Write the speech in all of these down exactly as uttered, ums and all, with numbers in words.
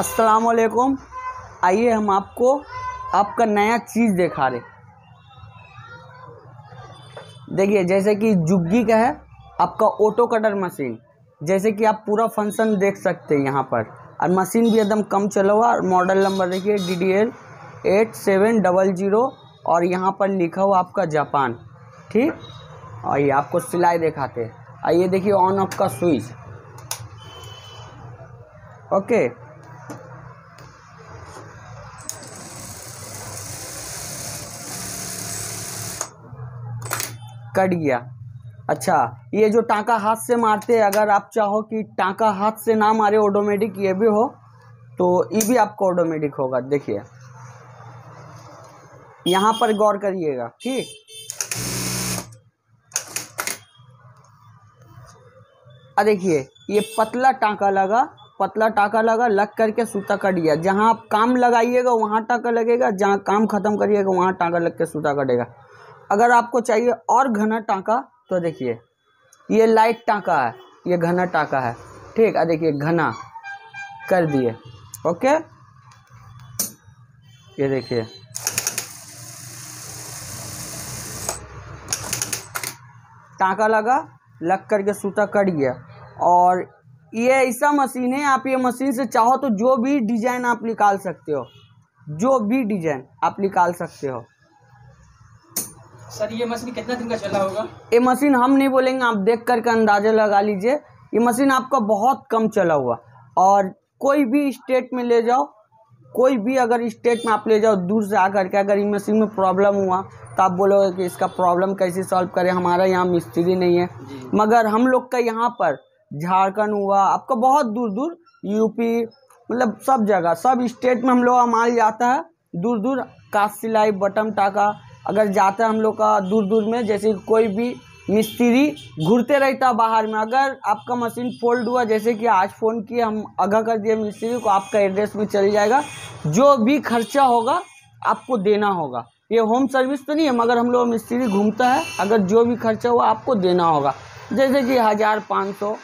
अस्सलाम वालेकुम। आइए हम आपको आपका नया चीज़ दिखा रहे। देखिए जैसे कि जुग्गी का है आपका ऑटो कटर मशीन, जैसे कि आप पूरा फंक्शन देख सकते हैं यहाँ पर, और मशीन भी एकदम कम चला हुआ। और मॉडल नंबर देखिए D D L eight seven double zero और यहाँ पर लिखा हुआ आपका जापान, ठीक। और ये आपको सिलाई दिखाते हैं। और ये देखिए ऑन ऑफ का स्विच, ओके। कट गया। अच्छा, ये जो टांका हाथ से मारते हैं, अगर आप चाहो कि टांका हाथ से ना मारे ऑटोमेटिक ये भी हो, तो ये भी आपको ऑटोमेटिक होगा। देखिए यहाँ पर गौर करिएगा, ठीक। अ देखिए ये पतला टांका लगा, पतला टांका लगा लग करके सूता कट गया। जहाँ आप काम लगाइएगा वहाँ टांका लगेगा, जहाँ काम ख़त्म करिएगा वहाँ टांका लग के सूता कटेगा। अगर आपको चाहिए और घना टांका तो देखिए ये लाइट टांका है, ये घना टांका है, ठीक। आ देखिए घना कर दिए, ओके। ये देखिए टांका लगा लग करके सूता कट गया। और ये ऐसा मशीन है, आप ये मशीन से चाहो तो जो भी डिज़ाइन आप निकाल सकते हो, जो भी डिज़ाइन आप निकाल सकते हो। सर ये मशीन कितना दिन का चला होगा? ये मशीन हम नहीं बोलेंगे, आप देख करके अंदाज़ा लगा लीजिए। ये मशीन आपका बहुत कम चला हुआ, और कोई भी स्टेट में ले जाओ, कोई भी अगर स्टेट में आप ले जाओ दूर से आकर के, अगर इस मशीन में प्रॉब्लम हुआ तो आप बोलोगे कि इसका प्रॉब्लम कैसे सॉल्व करें, हमारा यहाँ मिस्त्री नहीं है। मगर हम लोग का यहाँ पर झारखंड हुआ, आपका बहुत दूर दूर यूपी, मतलब सब जगह सब स्टेट में हम लोग का माल जाता है दूर दूर। काट सिलाई बटम टाका अगर जाता है हम लोग का दूर दूर में, जैसे कोई भी मिस्त्री घूरते रहता बाहर में, अगर आपका मशीन फोल्ड हुआ, जैसे कि आज फ़ोन किया हम आगा कर दिया मिस्त्री को, आपका एड्रेस भी चल जाएगा। जो भी खर्चा होगा आपको देना होगा, ये होम सर्विस तो नहीं है, मगर हम लोग मिस्त्री घूमता है, अगर जो भी खर्चा हुआ आपको देना होगा, जैसे कि हज़ार पाँच सौ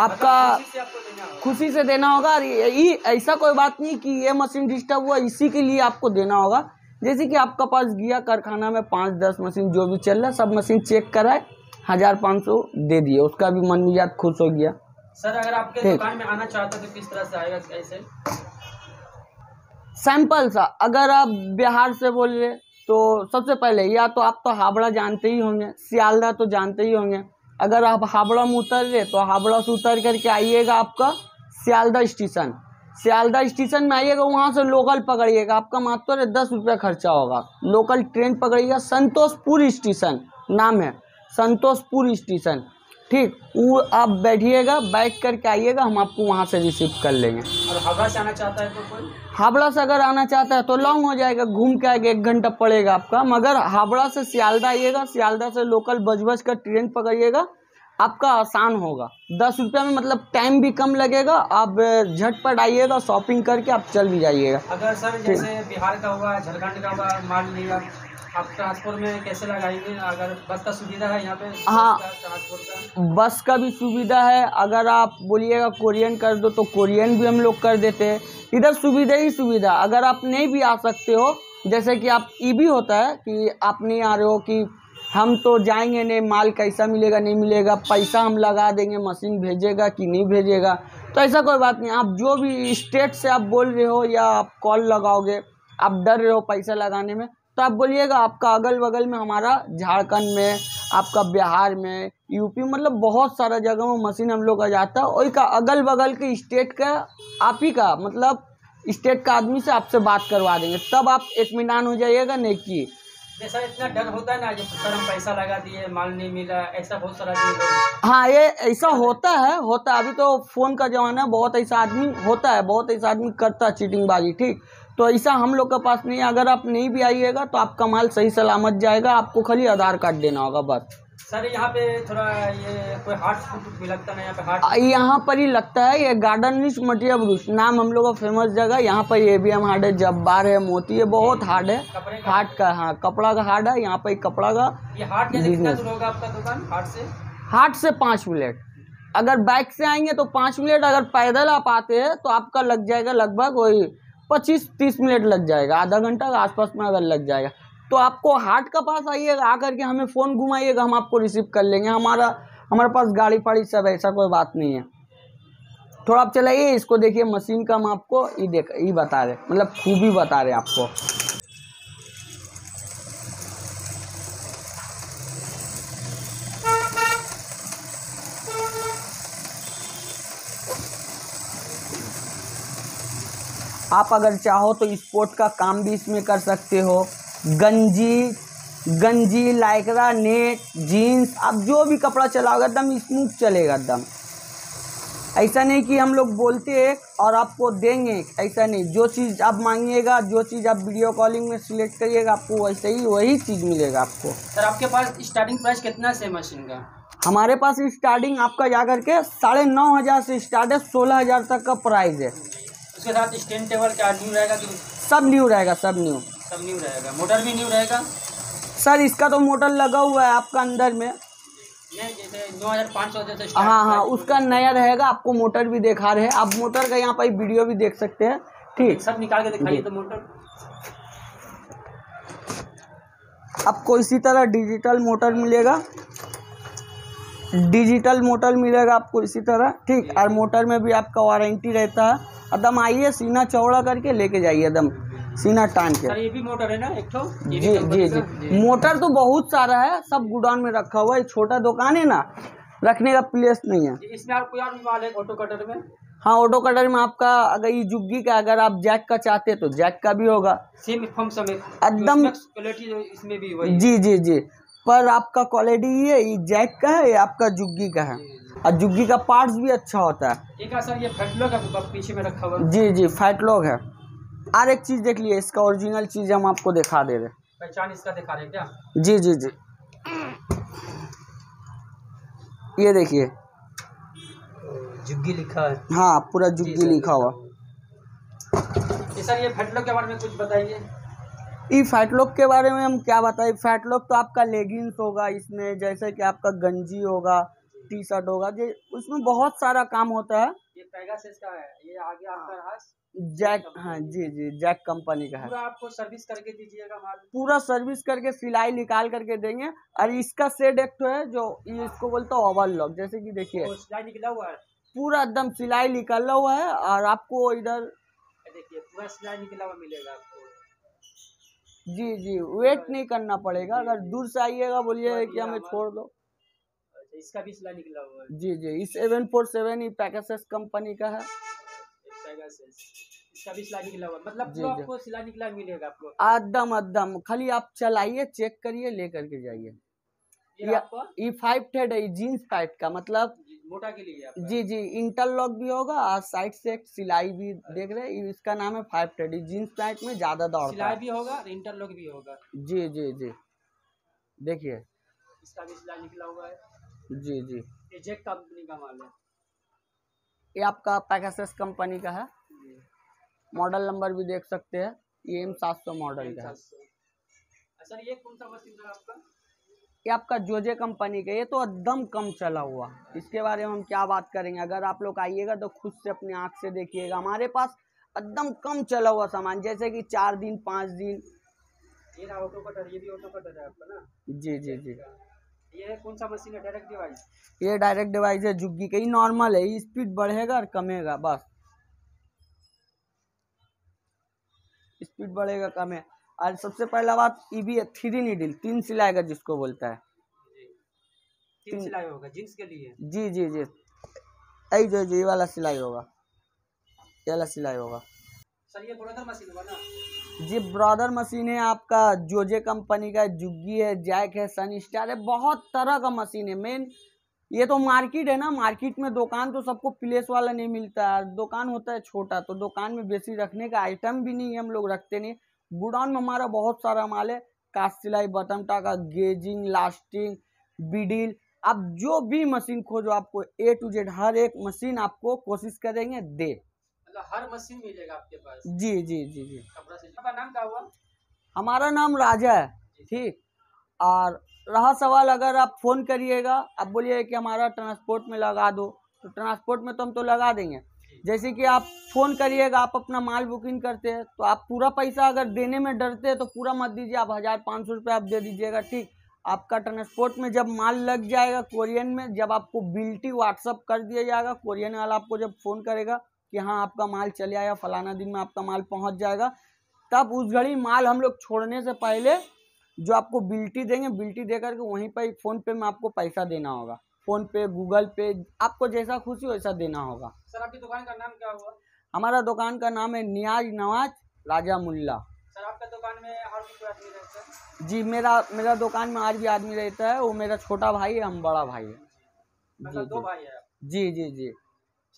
आपका खुशी से, आपको खुशी से देना होगा। और ये ऐसा कोई बात नहीं कि ये मशीन डिस्टर्ब हुआ इसी के लिए आपको देना होगा। जैसे कि आपका पास गया कारखाना में पाँच दस मशीन जो भी चल रहा सब मशीन चेक कराए, हज़ार पाँच सौ दे दिए, उसका भी मन मिजाज खुश हो गया। सर अगर आपके दुकान में आना चाहता तो किस तरह से आएगा, कैसे? सैंपल सा अगर आप बिहार से बोल रहे तो सबसे पहले या तो आप तो हावड़ा जानते ही होंगे, सियालदा तो जानते ही होंगे। अगर आप हावड़ा में उतर रहे तो हावड़ा से उतर करके आइएगा आपका सियालदा स्टेशन, सियालदा स्टेशन में आइएगा, वहाँ से लोकल पकड़िएगा, आपका मात्र दस रुपया खर्चा होगा। लोकल ट्रेन पकड़िएगा, संतोषपुर स्टेशन नाम है, संतोषपुर स्टेशन, ठीक। वो आप बैठिएगा, बैठ करके आइएगा, हम आपको वहाँ से रिसीव कर लेंगे। और हावड़ा से आना चाहता है तो कोई? हावड़ा से अगर आना चाहता है तो लॉन्ग हो जाएगा, घूम के आएगा, एक घंटा पड़ेगा आपका। मगर हावड़ा से सियालदा आइएगा, सियालदा से लोकल बज बज कर ट्रेन पकड़िएगा, आपका आसान होगा। दस रुपये में मतलब टाइम भी कम लगेगा, आप झटपट आइएगा, शॉपिंग करके आप चल भी जाइएगा। अगर सर जैसे बिहार का हुआ, झारखंड का हुआ माल लिया, आप ट्रांसपोर्ट में कैसे लगाएंगे? अगर बस का सुविधा है यहाँ पे? हाँ, ट्रांसपोर्ट का बस का भी सुविधा है। अगर आप बोलिएगा कोरियन कर दो तो कोरियन भी हम लोग कर देते हैं। इधर सुविधा ही सुविधा। अगर आप नहीं भी आ सकते हो, जैसे कि आप ये भी होता है कि आप नहीं आ रहे हो कि हम तो जाएंगे नहीं, माल कैसा मिलेगा नहीं मिलेगा, पैसा हम लगा देंगे, मशीन भेजेगा कि नहीं भेजेगा, तो ऐसा कोई बात नहीं। आप जो भी स्टेट से आप बोल रहे हो या आप कॉल लगाओगे, आप डर रहे हो पैसा लगाने में, तो आप बोलिएगा आपका अगल बगल में हमारा झारखंड में, आपका बिहार में, यूपी, मतलब बहुत सारा जगह में मशीन हम लोग का जाता है। और का अगल बगल के स्टेट का आप ही का मतलब स्टेट का आदमी से आपसे बात करवा देंगे, तब आप इत्मीनान हो जाइएगा। नहीं कि जैसा इतना डर होता है ना, सर हम पैसा लगा दिए माल नहीं मिला, ऐसा बहुत सारा चीज़। हाँ ये ऐसा होता है, होता है। अभी तो फ़ोन का ज़माना है, बहुत ऐसा आदमी होता है, बहुत ऐसा आदमी करता है चीटिंगबाजी, ठीक। तो ऐसा हम लोग के पास नहीं है। अगर आप नहीं भी आइएगा तो आपका माल सही सलामत जाएगा, आपको खाली आधार कार्ड देना होगा बस। सर यहाँ पे थोड़ा ये कोई हार्ट फूड भी लगता है यहाँ पे? हार्ट यहाँ पर ही लगता है, ये गार्डन रिच मटिया ब्रूश नाम हम लोगों का फेमस जगह। यहाँ पर ए बी एम हार्ड है, जब्बार है, मोती है, बहुत हार्ड है हार्ट का। हाँ कपड़ा का हार्ड है यहाँ पर, कपड़ा का बिजनेस। हार्ट से पाँच मिनट। अगर बाइक से आएंगे तो पाँच मिनट, अगर पैदल आप आते हैं तो आपका लग जाएगा लगभग वही पच्चीस तीस मिनट लग जाएगा, आधा घंटा के आसपास में अगर लग जाएगा। तो आपको हाट का पास आइएगा, आकर के हमें फ़ोन घुमाइएगा, हम आपको रिसीव कर लेंगे, हमारा हमारे पास गाड़ी फाड़ी सब, ऐसा कोई बात नहीं है। थोड़ा आप चलाइए, इसको देखिए मशीन का हम आपको ये देख ये बता रहे, मतलब खूबी बता रहे आपको। आप अगर चाहो तो स्पोर्ट का काम भी इसमें कर सकते हो, गंजी गंजी लाइकरा नेट जीन्स, आप जो भी कपड़ा चलाओगे एकदम स्मूथ चलेगा एकदम। ऐसा नहीं कि हम लोग बोलते हैं और आपको देंगे, ऐसा नहीं। जो चीज़ आप मांगिएगा, जो चीज़ आप वीडियो कॉलिंग में सिलेक्ट करिएगा, आपको वैसे ही वही चीज़ मिलेगा आपको। सर आपके पास स्टार्टिंग प्राइस कितना से मशीन का? हमारे पास स्टार्टिंग आपका जा करके साढ़े नौ हज़ार से स्टार्ट है, सोलह हज़ार तक का प्राइस है। उसके साथ स्टैंड टेबल क्या न्यू रहेगा? सब न्यू रहेगा, सब न्यू सब न्यू रहेगा। मोटर भी न्यू रहेगा सर, इसका तो मोटर लगा हुआ है आपका अंदर में, जैसे हाँ हाँ उसका नया रहेगा। आपको मोटर भी दिखा रहे हैं, आप मोटर का यहाँ पर वीडियो भी देख सकते हैं। ठीक, सब निकाल के दिखाइए तो मोटर आपको इसी तरह डिजिटल मोटर मिलेगा, डिजिटल मोटर मिलेगा आपको इसी तरह। ठीक, और मोटर में भी आपका वारंटी रहता है। एकदम आइए, सीना चौड़ा करके लेके जाइए एकदम, सीना टान के। सर ये भी मोटर है ना एक तो? जी जी जी, मोटर तो बहुत सारा है, सब गुडाउन में रखा हुआ है। छोटा दुकान है ना, रखने का प्लेस नहीं है। इसमें आपको यार माल है ऑटो कटर में? हाँ, ऑटो कटर में आपका अगर ये जुग्गी का, अगर आप जैक का चाहते तो जैक का भी होगा, सेम फॉर्म समेत एकदम क्वालिटी इसमें भी वही। जी जी जी, पर आपका क्वालिटी ये जैक का है, ये आपका जुग्गी का है। और जुग्गी का पार्ट्स भी अच्छा होता है। ठीक है सर, ये फैटलॉक आपका पीछे में रखा हुआ है? जी जी, फैटलॉक है। और एक चीज़ देख लिए, इसका ओरिजिनल चीज़ हम आपको दिखा दे रहे, पहचान इसका दिखा रहे क्या? जी जी जी, ये देखिए जुग्गी लिखा है। हाँ, पूरा जुग्गी लिखा हुआ। सर ये फैटलॉक के बारे में कुछ बताइए। ये फैटलॉक के बारे में हम क्या बताएं? फैटलॉक तो आपका लेगिंग्स होगा, इसमें जैसे कि आपका गंजी होगा, टी शर्ट होगा, ये उसमें बहुत सारा काम होता है। ये पेगासस का है, ये आगे आपका जैक। हाँ जी जी, जैक कंपनी का है। पूरा आपको सर्विस करके दीजिएगा माल? पूरा सर्विस करके सिलाई निकाल करके देंगे। और इसका सेट एक तो है जो इसको बोलता है ओवरलॉक, जैसे कि देखिए सिलाई निकला हुआ है, पूरा एकदम सिलाई निकला हुआ है। और आपको इधर देखिए पूरा सिलाई निकला हुआ मिलेगा आपको। जी जी, वेट नहीं करना पड़ेगा। अगर दूर से आइएगा, बोलिएगा कि हमें छोड़ दो, इसका भी सिलाई निकला हुआ है। जी जी, इस सेवन फोर सेवन ये पेगासस कंपनी का है। इसका भी सिलाई निकला हुआ, मतलब जो आपको सिलाई निकला मिलेगा आपको एकदम एकदम। खाली आप चलाइए, चेक करिए, लेकर के जाइए। ये आपको ई फाइव थ्रेड है, जीन्स टाइप का, मतलब मोटा के लिए आपका। जी जी, इंटरलॉक भी होगा और साइड से सिलाई भी देख रहे हैं। इसका नाम है फाइव थ्रेड, जीन्स टाइप में ज्यादा दौड़, सिलाई भी होगा, इंटरलॉक भी होगा। जी जी जी, देखिए इसका भी सिलाई निकला हुआ है। जी जी, ये जैक कंपनी का माल है, ये आपका पेगासस कंपनी का है। मॉडल नंबर भी देख सकते हैं, ई एम सात सौ मॉडल का है। सर ये कौन सा मशीन है आपका? ये आपका जोजे कंपनी का, ये तो एकदम कम चला हुआ, इसके बारे में हम क्या बात करेंगे। अगर आप लोग आइएगा तो खुद से अपने आँख से देखिएगा। हमारे पास एकदम कम चला हुआ सामान, जैसे कि चार दिन पाँच दिन। ये ना ऑटो कटर, ये भी ऑटो कटर है आपका ना? जी जी जी, ये कौन सा मशीन है? डायरेक्ट डिवाइस, ये डायरेक्ट डिवाइस है जुग्गी का। ये नॉर्मल है, स्पीड बढ़ेगा और कमेगा बस, स्पीड बढ़ेगा कम है। और सबसे पहला बात, ये भी थ्री नीडल, तीन सिलाई का जिसको बोलता है, तीन सिलाई होगा जींस के लिए। जी जी जी, ऐ जो ये वाला सिलाई होगा, ये वाला सिलाई होगा। सर ये ब्रदर मशीन होगा ना? जी, ब्रदर मशीन है आपका, जोजे कंपनी का, जुग्गी है, जैक है, सन स्टार है, बहुत तरह का मशीन है। मेन ये तो मार्केट है ना, मार्केट में दुकान तो सबको प्लेस वाला नहीं मिलता है, दुकान होता है छोटा, तो दुकान में बेसी रखने का आइटम भी नहीं है, हम लोग रखते नहीं। गुडाउन में हमारा बहुत सारा माल है, काट सिलाई, बटन टाका, गेजिंग, लास्टिंग, बीडील, आप जो भी मशीन खोजो आपको ए टू जेड हर एक मशीन आपको कोशिश करेंगे दे, मतलब हर मशीन मिलेगा आपके पास। जी जी जी जी, आपका नाम क्या हुआ? हमारा नाम राजा है। ठीक, और रहा सवाल, अगर आप फ़ोन करिएगा, आप बोलिए कि हमारा ट्रांसपोर्ट में लगा दो, तो ट्रांसपोर्ट में तो हम तो लगा देंगे। जैसे कि आप फ़ोन करिएगा, आप अपना माल बुकिंग करते हैं तो आप पूरा पैसा अगर देने में डरते हैं तो पूरा मत दीजिए, आप हज़ार पाँच सौ रुपये आप दे दीजिएगा। ठीक, आपका ट्रांसपोर्ट में जब माल लग जाएगा कोरियन में, जब आपको बिल्टी व्हाट्सअप कर दिया जाएगा, कोरियन वाला आपको जब फ़ोन करेगा कि हाँ आपका माल चले आया, फलाना दिन में आपका माल पहुँच जाएगा, तब उस घड़ी माल हम लोग छोड़ने से पहले जो आपको बिल्टी देंगे, बिल्टी दे करके वहीं पर फ़ोन पे में आपको पैसा देना होगा। फ़ोन पे, गूगल पे, आपको जैसा खुशी वैसा देना होगा। सर आपकी दुकान का नाम क्या हुआ? हमारा दुकान का नाम है नियाज नवाज राजा मुल्ला। सर आपका दुकान में और भी कोई आदमी रहता है? जी मेरा मेरा दुकान में और भी आदमी रहता है, वो मेरा छोटा भाई है, हम बड़ा भाई है। मतलब दो भाई है? जी जी जी।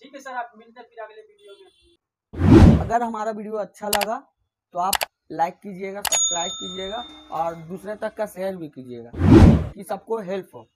ठीक है सर, आप मिलते हैं फिर अगले वीडियो में। अगर हमारा वीडियो अच्छा लगा तो आप लाइक कीजिएगा, सब्सक्राइब कीजिएगा और दूसरे तक का शेयर भी कीजिएगा कि सबको हेल्प हो।